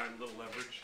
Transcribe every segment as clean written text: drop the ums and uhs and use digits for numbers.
time, a little leverage.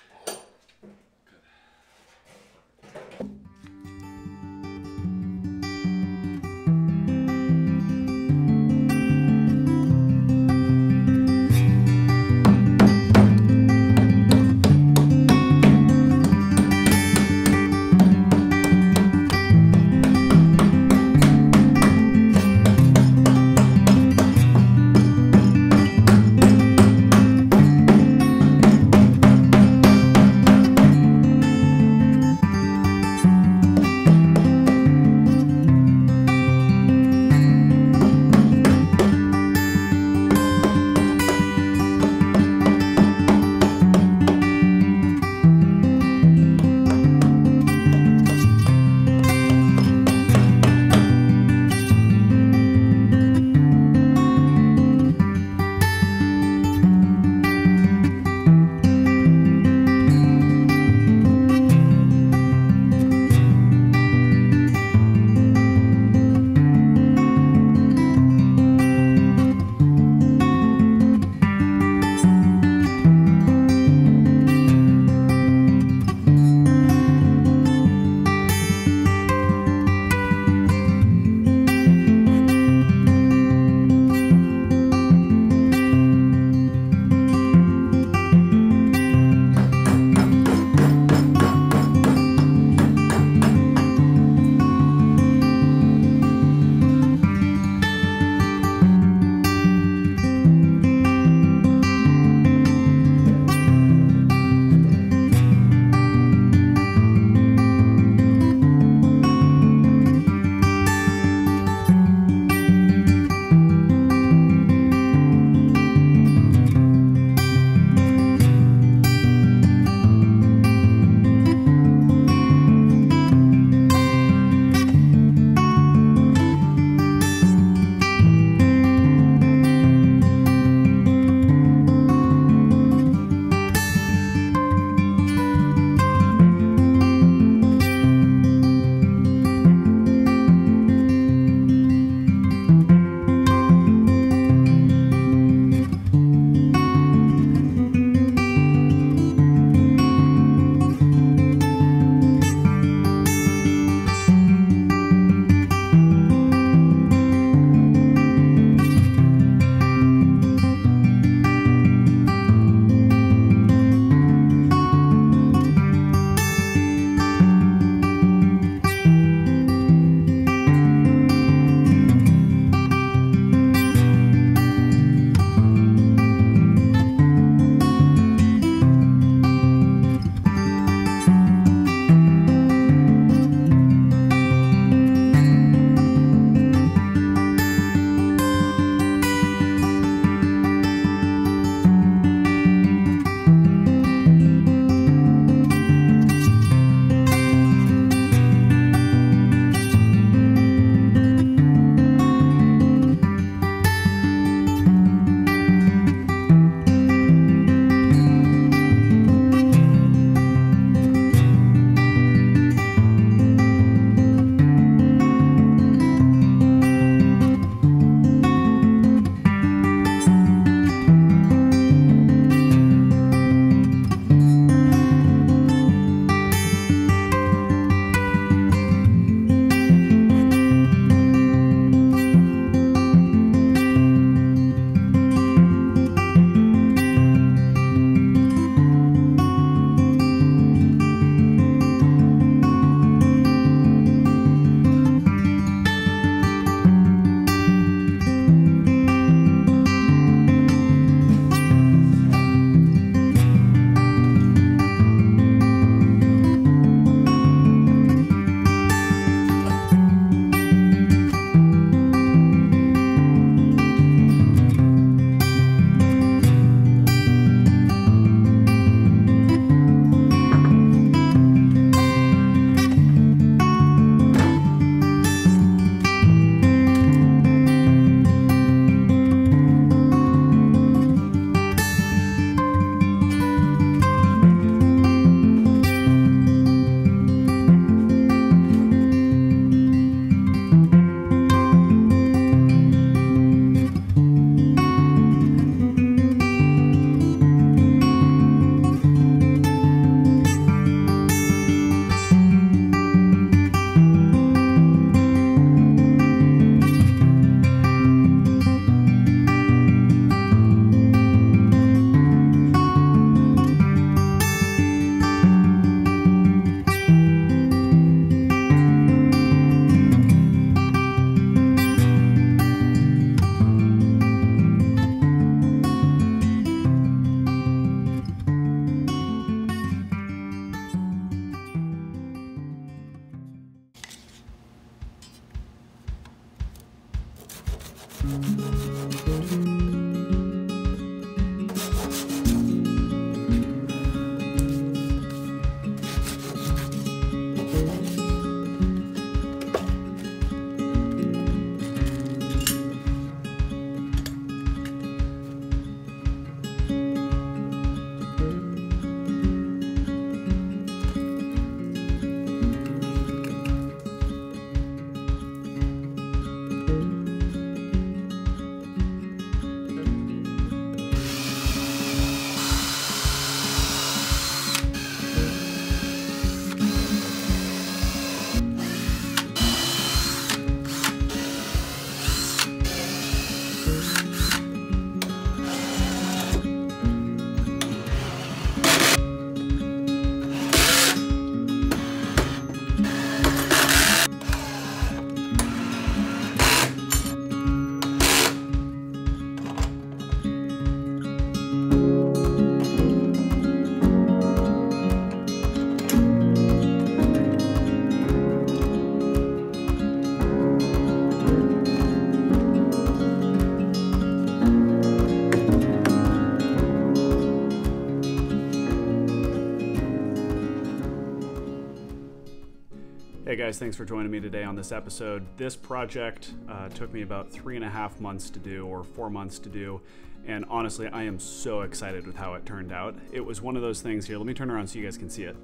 Hey guys, thanks for joining me today on this episode. This project took me about 3.5 months to do, or 4 months to do, and honestly, I am so excited with how it turned out. It was one of those things here. Let me turn around so you guys can see it.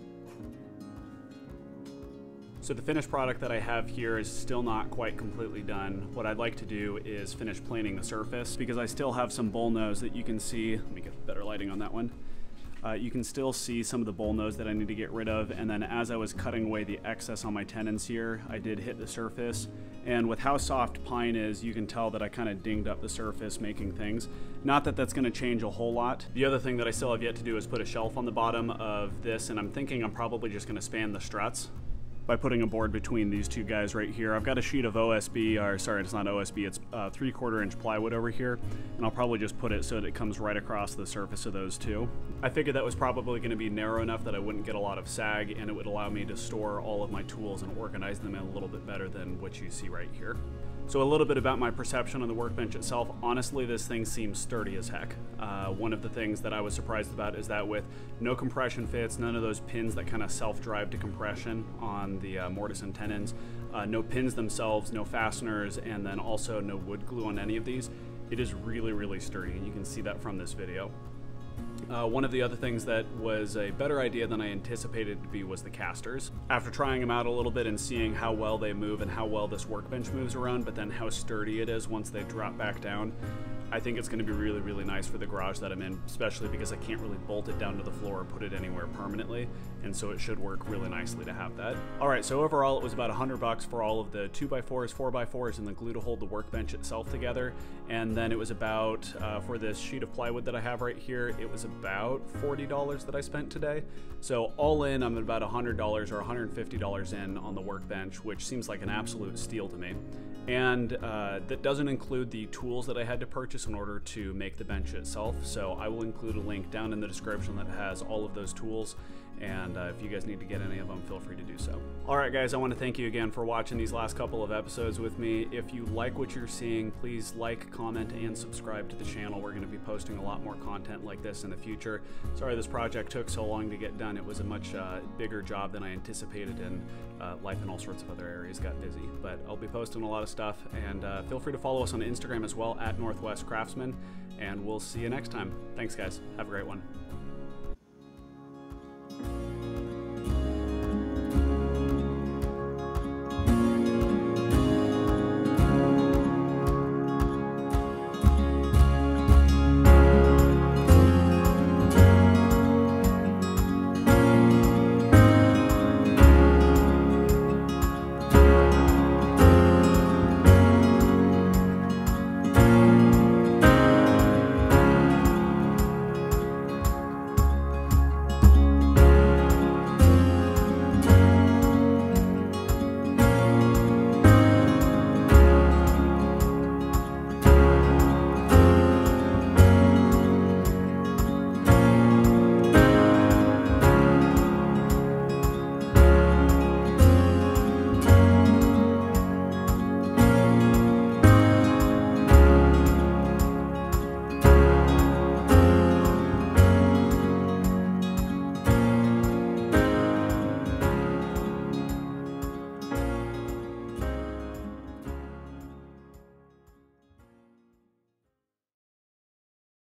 So the finished product that I have here is still not quite completely done. What I'd like to do is finish planing the surface because I still have some bull nose that you can see. Let me get better lighting on that one. You can still see some of the bull nose that I need to get rid of, and then as I was cutting away the excess on my tenons here, I did hit the surface, and with how soft pine is, you can tell that I kind of dinged up the surface making things. Not that that's going to change a whole lot. The other thing that I still have yet to do is put a shelf on the bottom of this, and I'm thinking I'm probably just going to span the struts by putting a board between these two guys right here. I've got a sheet of OSB, or sorry, it's not OSB, it's 3/4 inch plywood over here, and I'll probably just put it so that it comes right across the surface of those two. I figured that was probably gonna be narrow enough that I wouldn't get a lot of sag, and it would allow me to store all of my tools and organize them in a little bit better than what you see right here. So a little bit about my perception on the workbench itself. Honestly, this thing seems sturdy as heck. One of the things that I was surprised about is that with no compression fits, none of those pins that kind of self-drive to compression on the mortise and tenons, no pins themselves, no fasteners, and then also no wood glue on any of these. It is really, really sturdy, and you can see that from this video. One of the other things that was a better idea than I anticipated to be was the casters. After trying them out a little bit and seeing how well they move and how well this workbench moves around, but then how sturdy it is once they drop back down, I think it's going to be really, really nice for the garage that I'm in, especially because I can't really bolt it down to the floor or put it anywhere permanently, and so it should work really nicely to have that. Alright, so overall it was about $100 for all of the 2x4s, 4x4s, and the glue to hold the workbench itself together, and then it was about, for this sheet of plywood that I have right here, it was about $40 that I spent today. So all in, I'm about $100 or $150 in on the workbench, which seems like an absolute steal to me. And that doesn't include the tools that I had to purchase in order to make the bench itself. So I will include a link down in the description that has all of those tools. And if you guys need to get any of them, feel free to do so. All right, guys, I want to thank you again for watching these last couple of episodes with me. If you like what you're seeing, please like, comment, and subscribe to the channel. We're going to be posting a lot more content like this in the future. Sorry this project took so long to get done. It was a much bigger job than I anticipated, and life in all sorts of other areas got busy. But I'll be posting a lot of stuff, and feel free to follow us on Instagram as well, @NorthwestCraftsman, and we'll see you next time. Thanks, guys. Have a great one.